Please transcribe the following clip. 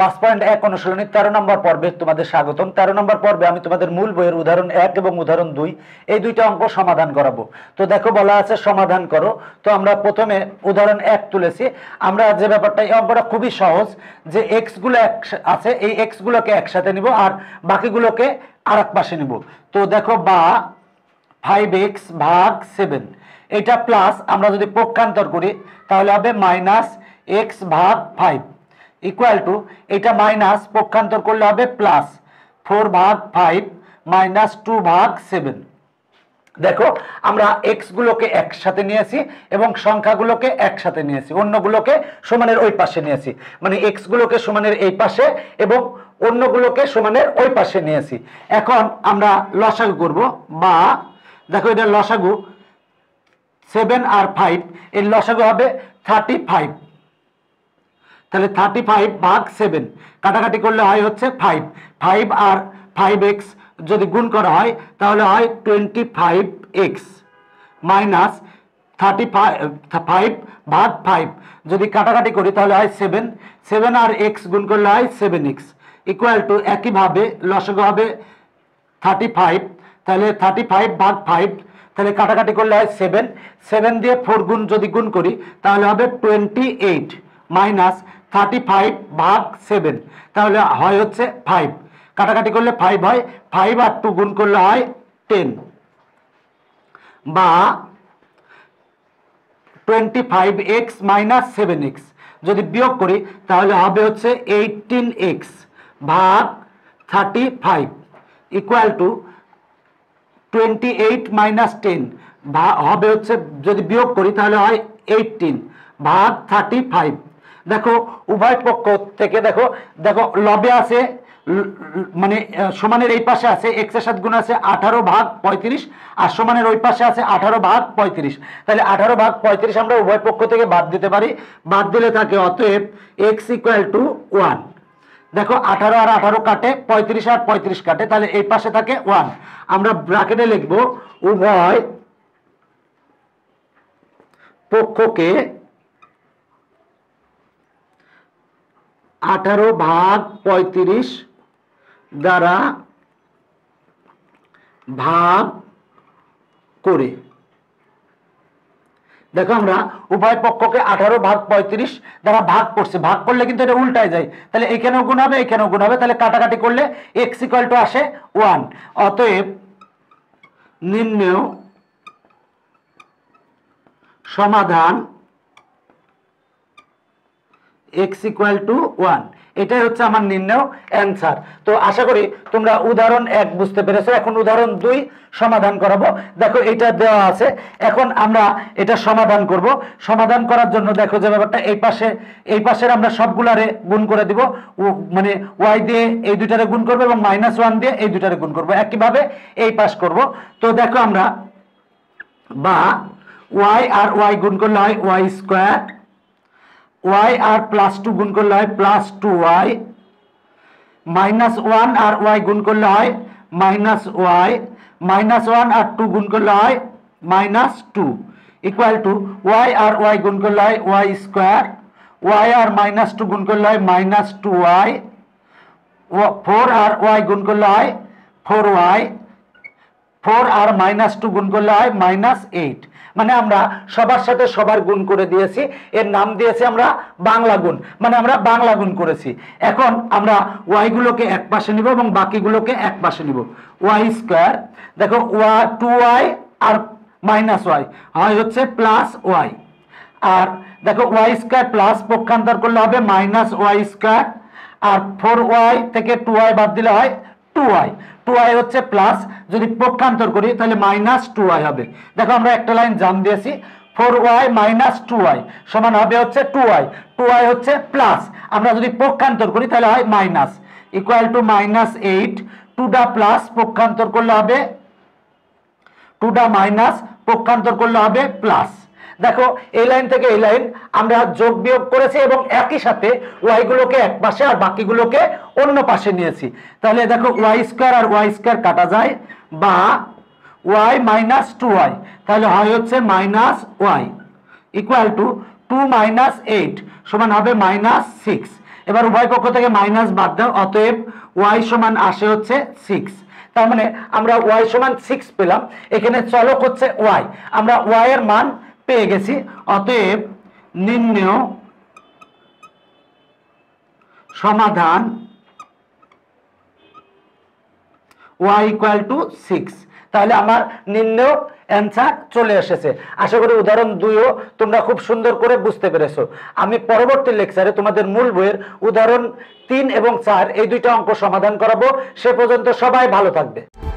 5.1 অনুশীলনী 13 নম্বর পর্বে তোমাদের স্বাগতম। 13 নম্বর পর্বে আমি তোমাদের মূল বইয়ের উদাহরণ 1 এবং উদাহরণ 2 এই দুইটা অঙ্ক সমাধান করাবো। তো দেখো বলা আছে সমাধান করো। তো আমরা প্রথমে উদাহরণ 1 তুলেছি। আমরা যে ব্যাপারটা, এই অঙ্কটা খুবই সহজ, যে x গুলো আছে, এই x গুলোকে একসাথে নিব আর বাকিগুলোকে আরেক পাশে নিব। তো দেখো বা 5x ভাগ 7, এটা প্লাস, আমরা যদি পক্ষান্তর করি তাহলে হবে মাইনাস x ভাগ 5 ইকুয়াল টু, এটা মাইনাস পক্ষান্তর করলে হবে প্লাস 4 ভাগ 5 মাইনাস 2 ভাগ 7। দেখো আমরা x গুলোকে একসাথে নিয়েছি এবং সংখ্যাগুলোকে একসাথে নিয়েছি, অন্যগুলোকে সমানের ওই পাশে নিয়েছি, মানে x গুলোকে সমানের এই পাশে এবং অন্যগুলোকে সমানের ওই পাশে নিয়েছি। এখন আমরা লসাগু করব। বা দেখো এটা লসাগু 7 আর 5, এর লসাগু হবে 35। তাহলে 35 ভাগ 7 কাটাকাটি করলে হয় হচ্ছে 5 আর 5x যদি গুণ করা হয় তাহলে হয় 25x মাইনাস 35 ভাগ 5 যদি কাটাকাটি করি তাহলে হয় 7 আর x গুণ করলে হয় 7x ইকুয়াল টু, একইভাবে লসাগু হবে 35, তাহলে 35 ভাগ 5, তাহলে কাটাকাটি করলে হয় 7 দিয়ে 4 গুণ যদি গুণ করি তাহলে হবে 28 মাইনাস 35 ভাগ 7, তাহলে হয় হচ্ছে 5, কাটাকাটি করলে 5 হয়, 5 আর 2 গুণ করলে হয় 10। বা 25x মাইনাস 7x যদি বিয়োগ করি তাহলে হবে হচ্ছে 18x ভাগ 35 ইকুয়াল টু 28 মাইনাস 10 হবে হচ্ছে, যদি বিয়োগ করি তাহলে হয় 18 ভাগ 35। দেখো উভয় পক্ষ থেকে দেখো দেখো লবে আছে, মানে সমানের এই পাশে আছে x এর সাথে গুণ আছে 18 ভাগ 35 আর সমানের ওই পাশে আছে 18 ভাগ 35, তাহলে 18 ভাগ 35 আমরা উভয় পক্ষ থেকে বাদ দিতে পারি, বাদ দিলে থাকে অতএব x ইকুয়াল টু 1। দেখো 18 আর 18 কাটে, 35 আর 35 কাটে, তাহলে এই পাশে থাকে 1। আমরা ব্র্যাকেটে লিখব উভয় পক্ষকে 18 ভাগ 35 দ্বারা ভাগ করে। দেখো আমরা উভয় পক্ষকে 18 ভাগ 35 দ্বারা ভাগ করছি, ভাগ করলে কিন্তু এটা উল্টায় যায়, তাহলে এখানেও গুণ হবে এখানেও গুণ হবে, তাহলে কাটাকাটি করলে x ইকুয়াল টু আসে 1। অতএব নিম্নেয় সমাধান x equal to 1, এটাই হচ্ছে আমার নির্ণয় অ্যান্সার। তো আশা করি তোমরা উদাহরণ 1 বুঝতে পেরেছো। এখন উদাহরণ 2 সমাধান করাবো। দেখো এটা দেওয়া আছে, এখন আমরা এটা সমাধান করব। সমাধান করার জন্য দেখো যে ব্যাপারটা, এই পাশের আমরা সবগুলারে গুণ করে দিব, মানে y দিয়ে এই দুইটারে গুণ করব এবং -1 দিয়ে এই দুইটারে গুণ করব, একইভাবে এই পাশ করব। তো দেখো আমরা বা y আর y গুণ করলে হয় y², y আর +2 গুণ করলে হয় +2y, -1 আর y গুণ করলে হয় -y, -1 আর 2 গুণ করলে হয় -2 ইকুয়াল টু y আর y গুণ করলে হয় y², y আর -2 গুণ করলে হয় -2y, 4 আর y গুণ করলে হয় 4y, 4 আর -2 গুণ করলে হয় -8। মানে আমরা সবার সাথে সবার গুণ করে দিয়েছি, এর নাম দিয়েছি আমরা বাংলা গুণ, মানে আমরা বাংলা গুণ করেছি। এখন আমরা y গুলোকে এক পাশে নিব এবং বাকিগুলোকে এক পাশে নিব। y², দেখো 2y আর -y হয় হচ্ছে +y, আর দেখো y² প্লাস পক্ষান্তর করলে হবে -y², আর 4y থেকে 2y বাদ দিলে হয় 2y হচ্ছে প্লাস, যদি পক্ষান্তর করি তাহলে -2y হবে। দেখো আমরা একটা লাইন জাম দিয়েছি, 4y -2y সমান হবে হচ্ছে 2y হচ্ছে প্লাস, আমরা যদি পক্ষান্তর করি তাহলে হয় মাইনাস ইকুয়াল টু -8, 2টা প্লাস পক্ষান্তর করলে হবে 2টা মাইনাস পক্ষান্তর করলে হবে প্লাস। দেখো এই লাইন থেকে এই লাইন আমরা যোগ বিয়োগ করেছি এবং একই সাথে y গুলোকে এক পাশে আর বাকিগুলোকে অন্য পাশে নিয়েছি, তাহলে দেখো y² আর y² কাটা যায়, বা y -2y তাহলে হয় হচ্ছে -y ইকুয়াল টু 2 - 8 সমান হবে -6। এবার উভয় পক্ষ থেকে মাইনাস বাদ দাও, অতএব y সমান আসে হচ্ছে 6। তার মানে আমরা y সমান 6 পেলাম, এখানে চলক হচ্ছে y, আমরা y এর মান পেয়ে গেছি। অতএব নির্ণেয় সমাধান y equal to 6। তাহলে আমার নির্ণয় অ্যান্সার চলে এসেছে। আশা করি উদাহরণ 2ও তোমরা খুব সুন্দর করে বুঝতে পেরেছো। আমি পরবর্তী লেকচারে তোমাদের মূল বইয়ের উদাহরণ 3 এবং 4 এই দুইটা অঙ্ক সমাধান করাবো। সে পর্যন্ত সবাই ভালো থাকবে।